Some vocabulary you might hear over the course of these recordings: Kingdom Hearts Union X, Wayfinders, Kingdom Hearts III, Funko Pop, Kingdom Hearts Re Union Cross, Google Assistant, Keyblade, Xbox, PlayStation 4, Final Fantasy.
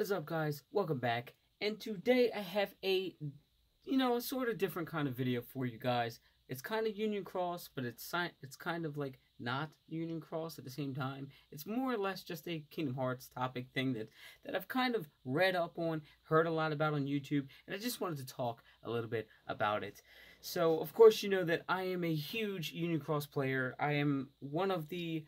What is up, guys? Welcome back, and today I have a, sort of different kind of video for you guys. It's kind of Union Cross, but it's kind of like not Union Cross at the same time. It's more or less just a Kingdom Hearts topic thing that I've kind of read up on, heard a lot about on YouTube, and I just wanted to talk a little bit about it. So, of course, you know that I am a huge Union Cross player. I am one of the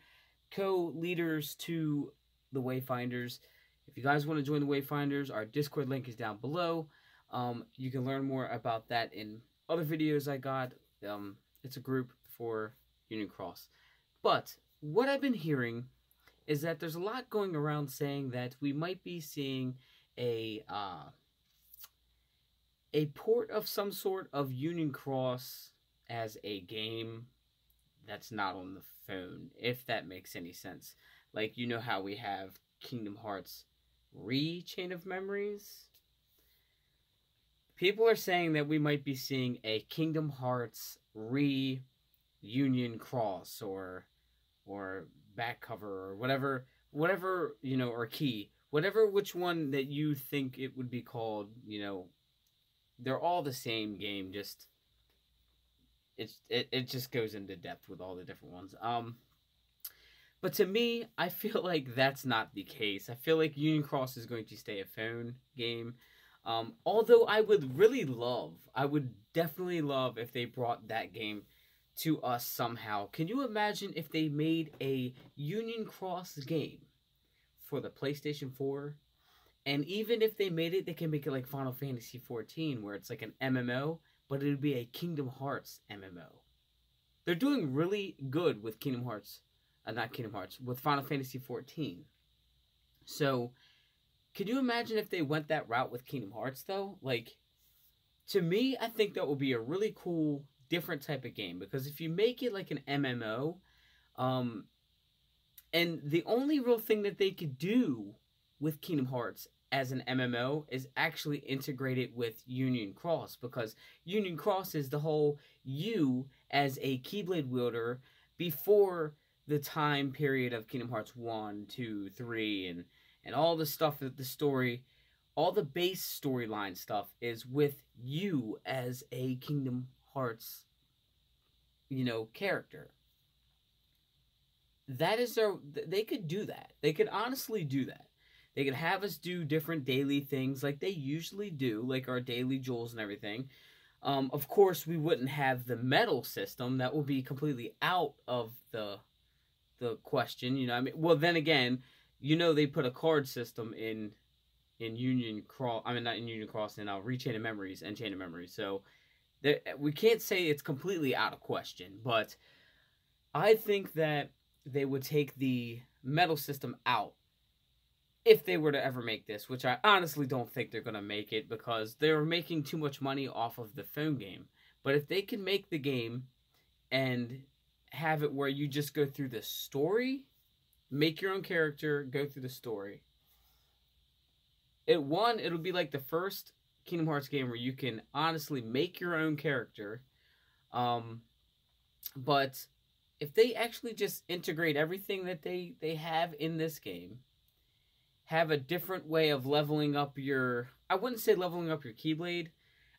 co-leaders to the Wayfinders. If you guys want to join the Wayfinders, our Discord link is down below. You can learn more about that in other videos I got. It's a group for Union Cross. But what I've been hearing is that there's a lot going around saying that we might be seeing a port of some sort of Union Cross as a game that's not on the phone, if that makes any sense. Like, you know how we have Kingdom Hearts Re Chain of Memories? People are saying that we might be seeing a Kingdom Hearts Re Union Cross or back cover or whatever, or key, whatever, which one that you think it would be called, they're all the same game, just it just goes into depth with all the different ones. But to me, I feel like that's not the case. I feel like Union Cross is going to stay a phone game. Although I would definitely love if they brought that game to us somehow. Can you imagine if they made a Union Cross game for the PlayStation 4? And even if they made it, they can make it like Final Fantasy XIV, where it's like an MMO, but it would be a Kingdom Hearts MMO. They're doing really good with Final Fantasy XIV. So, could you imagine if they went that route with Kingdom Hearts, though? Like, to me, I think that would be a really cool, different type of game. Because if you make it like an MMO, and the only real thing that they could do with Kingdom Hearts as an MMO is actually integrate it with Union Cross. Because Union Cross is the whole you as a Keyblade wielder before the time period of Kingdom Hearts 1, 2, 3, and all the stuff that the story, all the base storyline stuff is with you as a Kingdom Hearts, character. That is they could do that. They could honestly do that. They could have us do different daily things like they usually do, like our daily jewels and everything. Of course, we wouldn't have the medal system. That would be completely out of the question, I mean, well, then again, they put a card system in Union Cross, I mean, not in Union Cross, and Re-Chain of Memories and Chain of Memories, so there, we can't say it's completely out of question, but I think that they would take the medal system out if they were to ever make this, which I honestly don't think they're going to make it because they're making too much money off of the phone game, but if they can make the game and have it where you just go through the story, make your own character, go through the story. It'll be like the first Kingdom Hearts game where you can honestly make your own character. But if they actually just integrate everything that they have in this game, have a different way of leveling up your, I wouldn't say leveling up your Keyblade,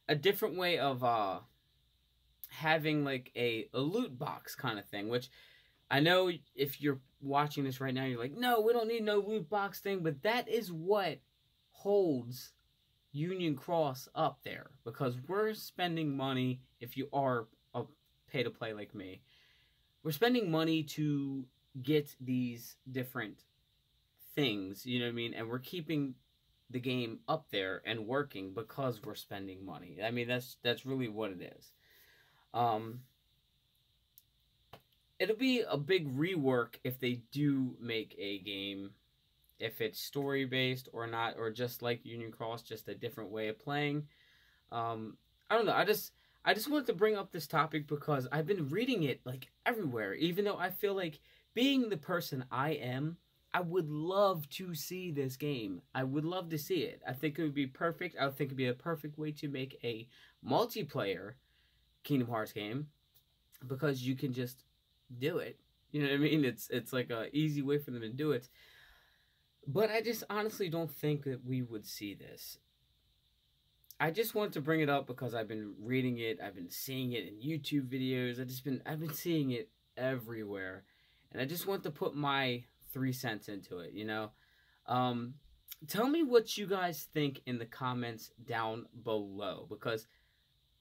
a different way of having like a loot box kind of thing, which I know if you're watching this right now, you're like, no, we don't need no loot box thing, but that is what holds Union Cross up there, because we're spending money, if you are a pay-to-play like me, we're spending money to get these different things, and we're keeping the game up there and working because we're spending money. I mean, that's really what it is. It'll be a big rework if they do make a game, if it's story based or not, or just like Union Cross, just a different way of playing. I don't know. I just wanted to bring up this topic because I've been reading it like everywhere, even though I feel like being the person I am, I would love to see this game. I would love to see it. I think it would be perfect. I think it'd be a perfect way to make a multiplayer Kingdom Hearts game, because you can just do it. It's like an easy way for them to do it. But I just honestly don't think that we would see this. I just wanted to bring it up because I've been reading it, I've been seeing it in YouTube videos, I've been seeing it everywhere. And I just want to put my 3 cents into it, you know? Tell me what you guys think in the comments down below, because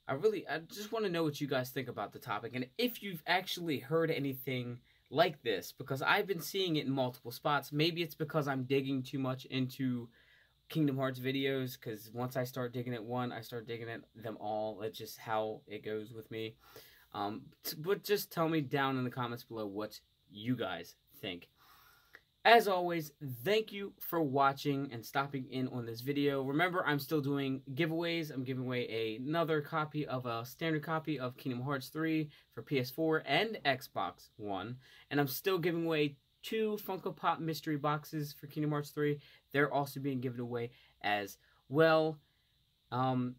I just want to know what you guys think about the topic, and if you've actually heard anything like this, because I've been seeing it in multiple spots. Maybe it's because I'm digging too much into Kingdom Hearts videos, because once I start digging at one, I start digging at them all. It's just how it goes with me. But just tell me down in the comments below what you guys think. As always, thank you for watching and stopping in on this video. Remember, I'm still doing giveaways. I'm giving away another copy of a standard copy of Kingdom Hearts 3 for PS4 and Xbox One. And I'm still giving away 2 Funko Pop mystery boxes for Kingdom Hearts 3. They're also being given away as well.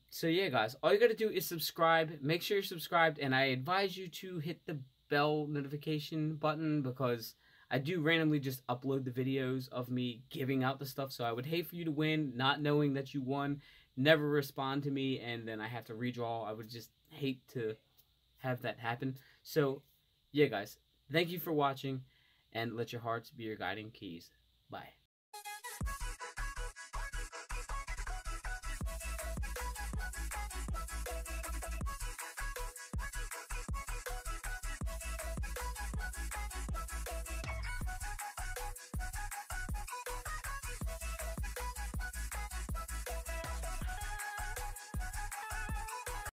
So yeah, guys, all you got to do is subscribe. Make sure you're subscribed. And I advise you to hit the bell notification button, because I do randomly just upload the videos of me giving out the stuff, so I would hate for you to win, not knowing that you won, never respond to me, and then I have to redraw. I would just hate to have that happen. So, yeah, guys, thank you for watching, and let your hearts be your guiding keys. Bye.